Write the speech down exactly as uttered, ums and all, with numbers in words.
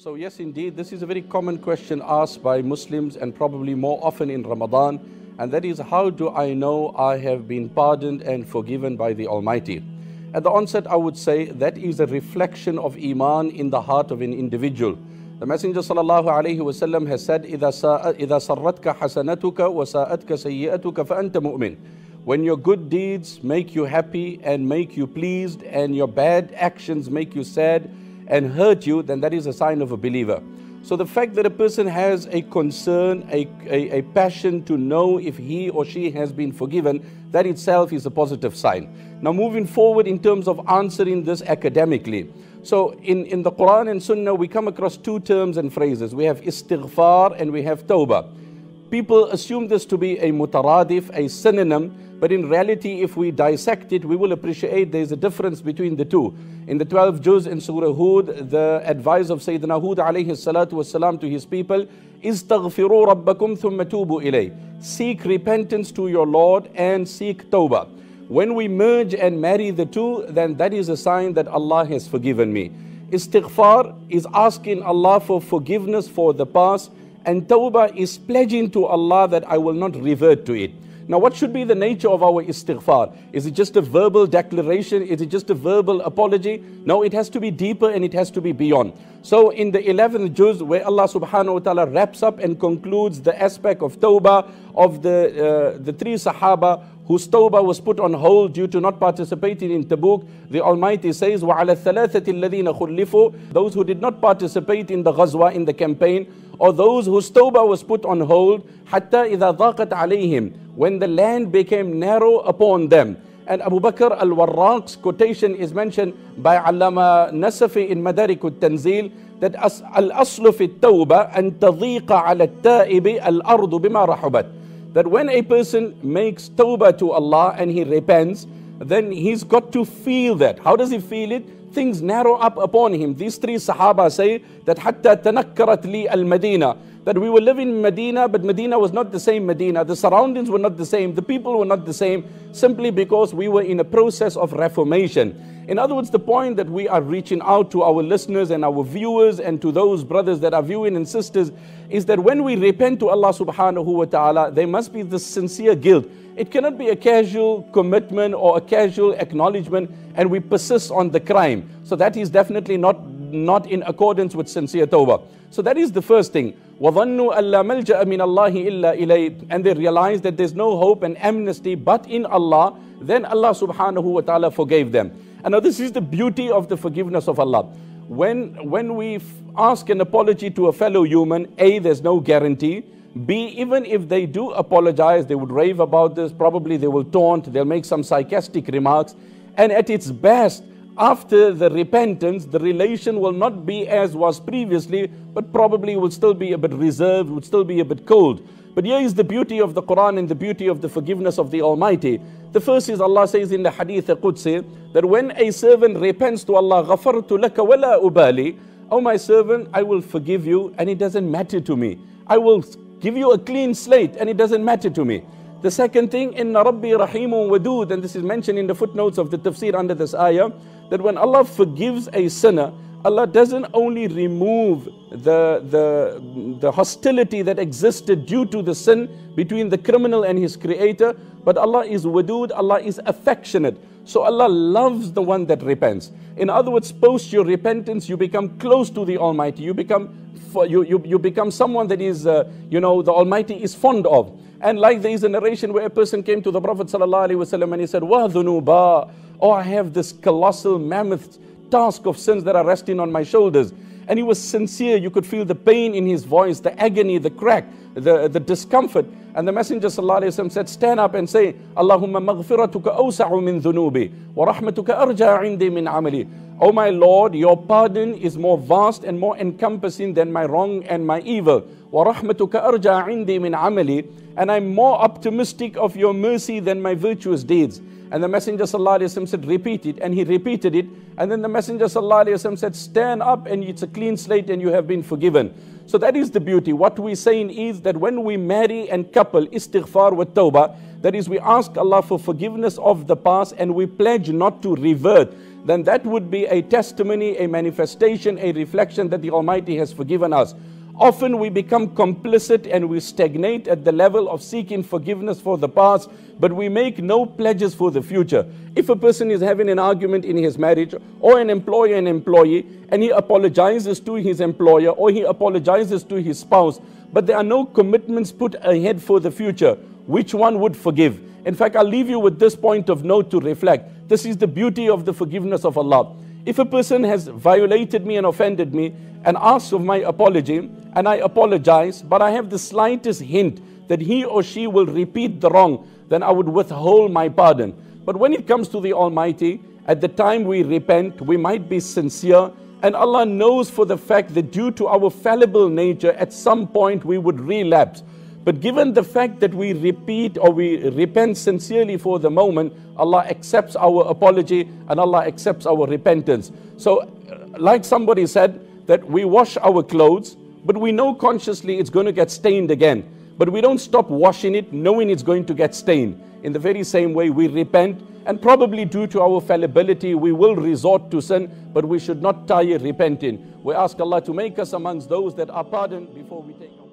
So yes, indeed, this is a very common question asked by Muslims and probably more often in Ramadan, and that is, how do I know I have been pardoned and forgiven by the Almighty? At the onset, I would say that is a reflection of Iman in the heart of an individual. The Messenger sallallahu alayhi wa sallam has said, إِذَا سَرَّتْكَ حَسَنَتُكَ وَسَاءَتْكَ سَيِّئَتُكَ فَأَنْتَ مُؤْمِنٌ. When your good deeds make you happy and make you pleased, and your bad actions make you sad and hurt you, then that is a sign of a believer. So the fact that a person has a concern, a, a, a passion to know if he or she has been forgiven, that itself is a positive sign. Now moving forward in terms of answering this academically. So in, in the Quran and Sunnah, we come across two terms and phrases. We have istighfar and we have tawbah. People assume this to be a mutaradif, a synonym, but in reality, if we dissect it, we will appreciate there is a difference between the two. In the twelve juz in Surah Hud, the advice of Sayyidina Hud alayhi salatu wasalam to his people, Istaghfiru rabbakum thumma tubu ilay. Seek repentance to your Lord and seek tawbah. When we merge and marry the two, then that is a sign that Allah has forgiven me. Istighfar is asking Allah for forgiveness for the past, and tawbah is pledging to Allah that I will not revert to it. Now what should be the nature of our istighfar? Is it just a verbal declaration? Is it just a verbal apology? No, it has to be deeper and it has to be beyond. So in the eleventh juz, where Allah subhanahu wa ta'ala wraps up and concludes the aspect of tawbah of the, uh, the three sahaba whose tawbah was put on hold due to not participating in Tabuk, the Almighty says, وَعَلَى الثَّلَاثَةِ الَّذِينَ خُلِّفُوا. Those who did not participate in the Ghazwa, in the campaign, or those whose tawbah was put on hold, حَتَّى إِذَا ضَاقَتْ عَلَيْهِمْ, when the land became narrow upon them. And Abu Bakr al-Warraq's quotation is mentioned by alama Nasafi in Madarikut tanzil, that al-aslu fi at-tawbah an tadhiqa 'ala at-ta'ibi al-ardu bima rahabat. That when a person makes tawbah to Allah and he repents, then he's got to feel that. How does he feel it? Things narrow up upon him. These three Sahaba say that hatta tanakkarat li al-Madina, that we were living in Medina, but Medina was not the same Medina. The surroundings were not the same. The people were not the same, simply because we were in a process of reformation. In other words, the point that we are reaching out to our listeners and our viewers and to those brothers that are viewing and sisters is that when we repent to Allah subhanahu wa ta'ala, there must be this sincere guilt. It cannot be a casual commitment or a casual acknowledgement and we persist on the crime. So that is definitely not, not in accordance with sincere tawbah. So that is the first thing. وَظَنُّوا أَلَّا مَلْجَأَ مِنَ اللَّهِ إِلَّا إِلَيْهِ. And they realized that there's no hope and amnesty but in Allah. Then Allah subhanahu wa ta'ala forgave them. And now this is the beauty of the forgiveness of Allah. When, when we ask an apology to a fellow human, A, there's no guarantee. B, even if they do apologize, they would rave about this. Probably they will taunt, they'll make some sarcastic remarks. And at its best, after the repentance, the relation will not be as was previously, but probably will still be a bit reserved, would still be a bit cold. But here is the beauty of the Quran and the beauty of the forgiveness of the Almighty. The first is Allah says in the Hadith Qudsi that when a servant repents to Allah, غَفَرْتُ لَكَ وَلَا أُبَالِي, oh my servant, I will forgive you and it doesn't matter to me. I will give you a clean slate and it doesn't matter to me. The second thing, Inna Rabbi Rahimun Wadud, and this is mentioned in the footnotes of the Tafsir under this ayah, that when Allah forgives a sinner, Allah doesn't only remove the, the, the hostility that existed due to the sin between the criminal and his creator, but Allah is Wadud, Allah is affectionate. So Allah loves the one that repents. In other words, post your repentance, you become close to the Almighty. You become, you, you, you become someone that is, uh, you know, the Almighty is fond of. And like there is a narration where a person came to the Prophet sallallahu alaihi wasallam and he said, Wa dhunuba, oh, I have this colossal mammoth task of sins that are resting on my shoulders. And he was sincere. You could feel the pain in his voice, the agony, the crack, the, the discomfort. And the Messenger sallallahu alaihi wasallam said, stand up and say, Allahumma maghfiratuka awsa'u min dhunubi, wa rahmatuka arja'u indi min amali. Oh my Lord, your pardon is more vast and more encompassing than my wrong and my evil. Wa rahmatuka arja'u indi min amali. And I'm more optimistic of your mercy than my virtuous deeds. And the Messenger sallallahu alaihi wasallam said, repeat it. And he repeated it. And then the Messenger sallallahu alaihi wasallam said, stand up and it's a clean slate and you have been forgiven. So that is the beauty. What we're saying is that when we marry and couple istighfar with tawbah, that is, we ask Allah for forgiveness of the past and we pledge not to revert. then that would be a testimony, a manifestation, a reflection that the Almighty has forgiven us. Often we become complicit and we stagnate at the level of seeking forgiveness for the past, but we make no pledges for the future. If a person is having an argument in his marriage, or an employer and employee, and he apologizes to his employer or he apologizes to his spouse, but there are no commitments put ahead for the future, which one would forgive? In fact, I'll leave you with this point of note to reflect. This is the beauty of the forgiveness of Allah. If a person has violated me and offended me and asks of my apology, and I apologize, but I have the slightest hint that he or she will repeat the wrong, then I would withhold my pardon. But when it comes to the Almighty, at the time we repent, we might be sincere, and Allah knows for the fact that due to our fallible nature, at some point we would relapse. But given the fact that we repeat or we repent sincerely for the moment, Allah accepts our apology and Allah accepts our repentance. So, like somebody said, that we wash our clothes, but we know consciously it's going to get stained again. But we don't stop washing it knowing it's going to get stained. In the very same way, we repent, and probably due to our fallibility, we will resort to sin, but we should not tire repenting. We ask Allah to make us amongst those that are pardoned before we take our